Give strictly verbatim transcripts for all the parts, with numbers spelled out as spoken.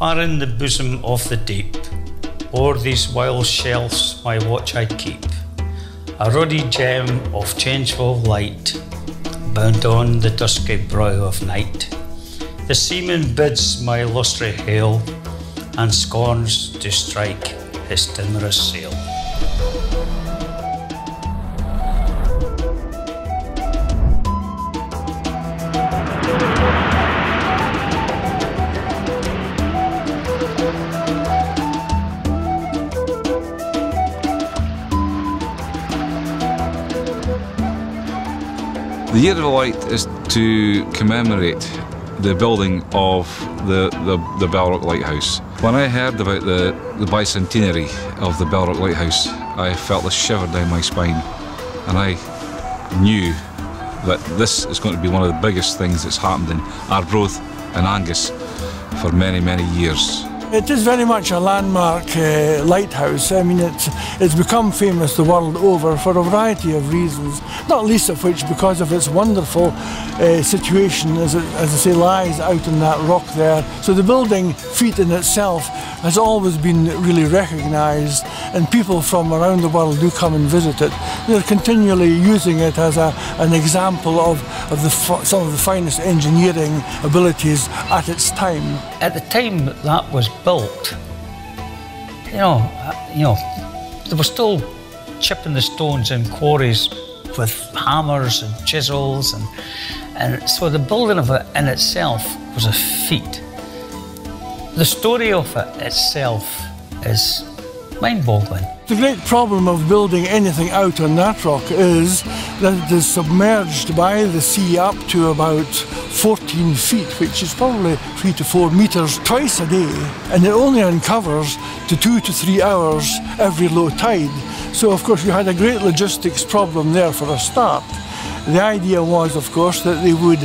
are in the bosom of the deep, o'er these wild shelves my watch I keep, a ruddy gem of changeful light, bound on the dusky brow of night. The seaman bids my lustre hail, and scorns to strike his timorous sail. The Year of the Light is to commemorate the building of the, the, the Bell Rock Lighthouse. When I heard about the, the bicentenary of the Bell Rock Lighthouse, I felt a shiver down my spine, and I knew that this is going to be one of the biggest things that's happened in Arbroath and Angus for many, many years. It is very much a landmark uh, lighthouse. I mean, it's, it's become famous the world over for a variety of reasons, not least of which because of its wonderful uh, situation, as, it, as I say, lies out in that rock there. So the building feat in itself has always been really recognised, and people from around the world do come and visit it. They're continually using it as a, an example of, of the, some of the finest engineering abilities at its time. At the time that was built, you know, you know, they were still chipping the stones in quarries with hammers and chisels, and and so the building of it in itself was a feat. The story of it itself is mind-boggling. The great problem of building anything out on that rock is that it is submerged by the sea up to about fourteen feet, which is probably three to four meters twice a day, and it only uncovers to two to three hours every low tide. So of course you had a great logistics problem there for a start. The idea was, of course, that they would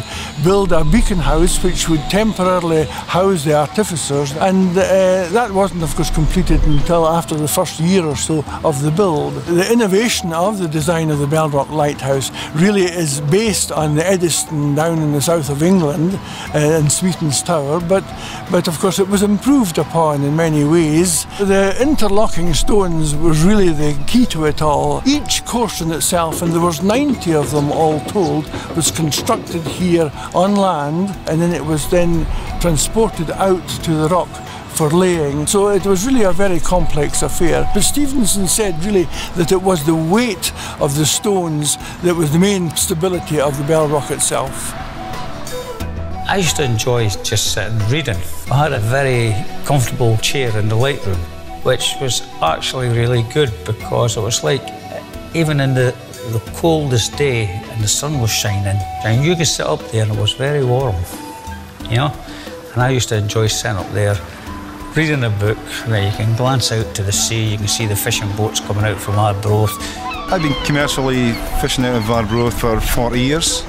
build a beacon house which would temporarily house the artificers, and uh, that wasn't, of course, completed until after the first year or so of the build. The innovation of the design of the Bell Rock Lighthouse really is based on the Eddystone down in the south of England uh, and Sweeting's Tower, but, but of course it was improved upon in many ways. The interlocking stones was really the key to it all. Each course in itself, and there was ninety of them all told, was constructed here on land, and then it was then transported out to the rock for laying. So it was really a very complex affair. But Stevenson said really that it was the weight of the stones that was the main stability of the Bell Rock itself. I used to enjoy just sitting reading. I had a very comfortable chair in the lightroom, which was actually really good, because it was like, even in the the coldest day and the sun was shining, and you could sit up there and it was very warm, you know. And I used to enjoy sitting up there reading a book where you can glance out to the sea, you can see the fishing boats coming out from Arbroath. I've been commercially fishing out of Arbroath for forty years.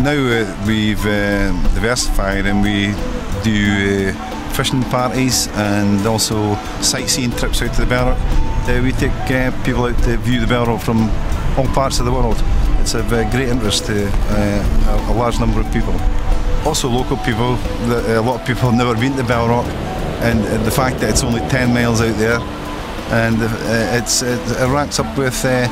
Now uh, we've uh, diversified, and we do uh, fishing parties and also sightseeing trips out to the Bell Rock. Uh, we take uh, people out to view the Bell Rock from all parts of the world. It's of uh, great interest to uh, a, a large number of people. Also local people, the, a lot of people have never been to Bell Rock, and uh, the fact that it's only ten miles out there, and uh, it's, it, it ranks up with uh,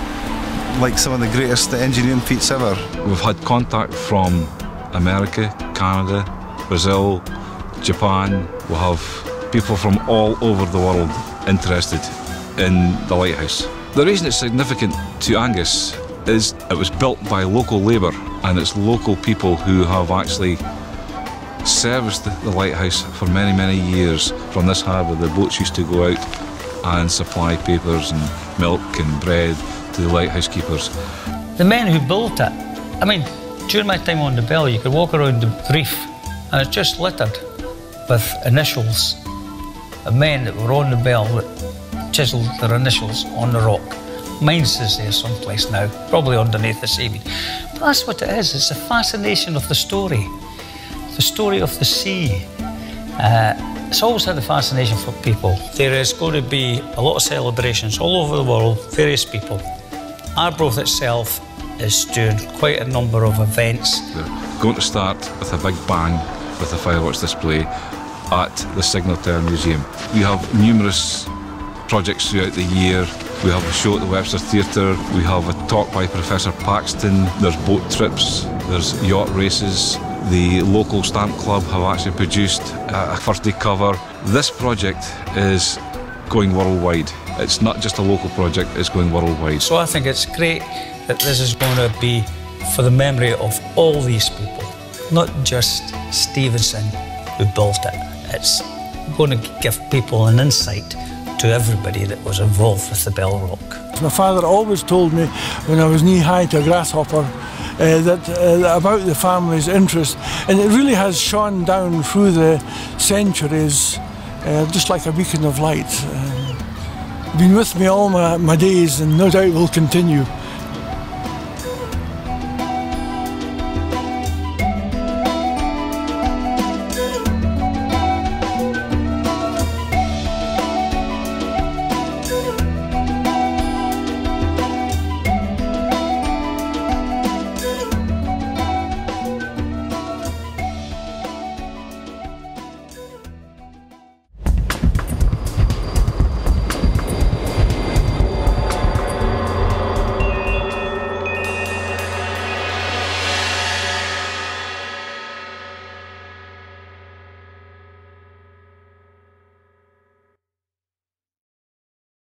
like some of the greatest engineering feats ever. We've had contact from America, Canada, Brazil, Japan. We have people from all over the world interested in the lighthouse. The reason it's significant to Angus is it was built by local labour, and it's local people who have actually serviced the lighthouse for many, many years. From this harbour, the boats used to go out and supply papers and milk and bread to the lighthouse keepers. The men who built it, I mean, during my time on the Bell, you could walk around the reef and it's just littered with initials of men that were on the Bell that chiselled their initials on the rock. Mine is there someplace now, probably underneath the seaweed. But that's what it is. It's the fascination of the story, the story of the sea. Uh, it's always had a fascination for people. There is going to be a lot of celebrations all over the world, various people. Arbroath itself is doing quite a number of events. They're going to start with a big bang with the fireworks display at the Signal Tower Museum. We have numerous projects throughout the year. We have a show at the Webster Theatre, we have a talk by Professor Paxton, there's boat trips, there's yacht races. The local stamp club have actually produced a first day cover. This project is going worldwide. It's not just a local project, it's going worldwide. So I think it's great that this is going to be for the memory of all these people, not just Stevenson who built it. It's going to give people an insight to everybody that was involved with the Bell Rock. My father always told me when I was knee-high to a grasshopper Uh, that, uh, about the family's interest, and it really has shone down through the centuries, uh, just like a beacon of light. Uh, been with me all my, my days, and no doubt will continue.